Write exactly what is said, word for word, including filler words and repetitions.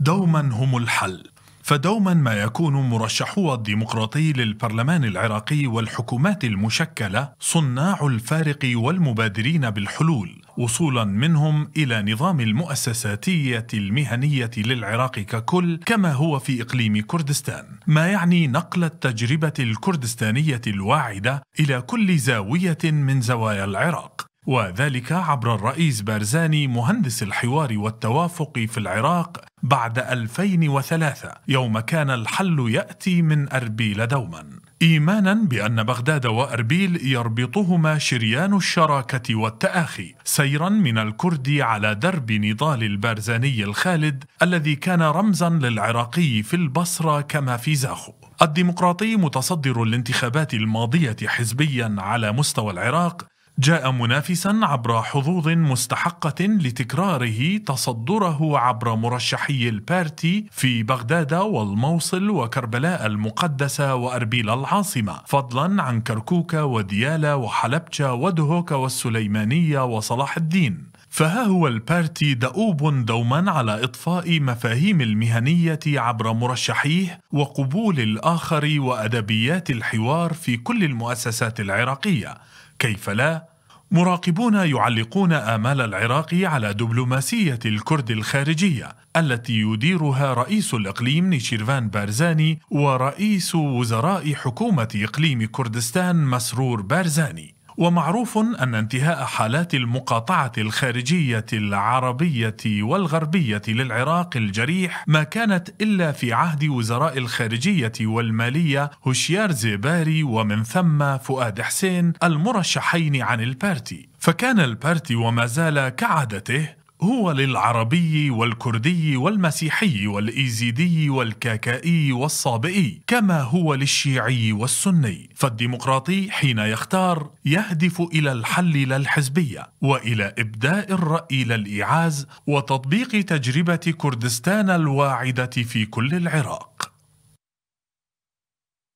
دوما هم الحل. فدوما ما يكون مرشحو الديمقراطي للبرلمان العراقي والحكومات المشكلة صناع الفارق والمبادرين بالحلول، وصولا منهم إلى نظام المؤسساتية المهنية للعراق ككل كما هو في إقليم كردستان، ما يعني نقل التجربة الكردستانية الواعدة إلى كل زاوية من زوايا العراق، وذلك عبر الرئيس بارزاني مهندس الحوار والتوافق في العراق بعد ألفين وثلاثة، يوم كان الحل يأتي من أربيل دوما، إيمانا بأن بغداد وأربيل يربطهما شريان الشراكة والتآخي، سيرا من الكرد على درب نضال البارزاني الخالد الذي كان رمزا للعراقي في البصرة كما في زاخو. الديمقراطي متصدر الانتخابات الماضية حزبيا على مستوى العراق، جاء منافسا عبر حظوظ مستحقة لتكراره تصدره عبر مرشحي البارتي في بغداد والموصل وكربلاء المقدسة وأربيل العاصمة، فضلا عن كركوك وديالى وحلبجة ودهوك والسليمانية وصلاح الدين. فها هو البارتي دؤوب دوما على إطفاء مفاهيم المهنية عبر مرشحيه وقبول الآخر وأدبيات الحوار في كل المؤسسات العراقية، كيف لا؟ مراقبون يعلقون آمال العراق على دبلوماسية الكرد الخارجية التي يديرها رئيس الإقليم نيشيرفان بارزاني ورئيس وزراء حكومة إقليم كردستان مسرور بارزاني. ومعروف أن انتهاء حالات المقاطعة الخارجية العربية والغربية للعراق الجريح ما كانت إلا في عهد وزراء الخارجية والمالية هشيار زيباري ومن ثم فؤاد حسين المرشحين عن البارتي، فكان البارتي وما زال كعادته هو للعربي والكردي والمسيحي والإيزيدي والكاكائي والصابئي كما هو للشيعي والسني. فالديمقراطي حين يختار يهدف إلى الحل لا الحزبية، وإلى إبداء الرأي لا الإيعاز، وتطبيق تجربة كردستان الواعدة في كل العراق.